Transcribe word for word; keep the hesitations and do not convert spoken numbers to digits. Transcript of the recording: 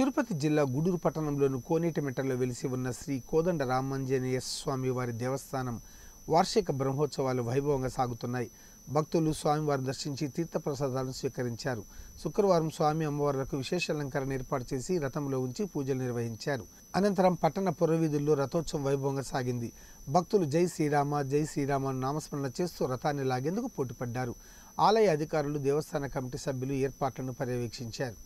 తిరుపతి జిల్లా గుడూరుపట్టణంలోని కోనేటిమెట్టలో వెలిసి ఉన్న శ్రీ కోదండ రామమంజినియ స్వామి వారి దేవస్థానం వార్షిక బ్రహ్మోత్సవాలు వైభవంగా సాగుతున్నాయి. భక్తులు స్వామివారిని దర్శించి తీర్థప్రసాదాలను స్వీకరించారు. శుక్రవారం స్వామి అమ్మవార్లకు విశేష అలంకరణ ఏర్పాటు చేసి రథంలో ఉంచి పూజలు నిర్వహించారు. అనంతరం పట్టణ పురవీధుల్లో రథోత్సవం వైభవంగా సాగింది. భక్తులు జై శ్రీరామ జై శ్రీరామ నామస్మరణ చేస్తూ రథాన్ని లాగేందుకు పోటీపడ్డారు. ఆలయ అధికారులు దేవస్థాన కమిటీ సభ్యులు ఏర్పాట్లను పర్యవేక్షించారు.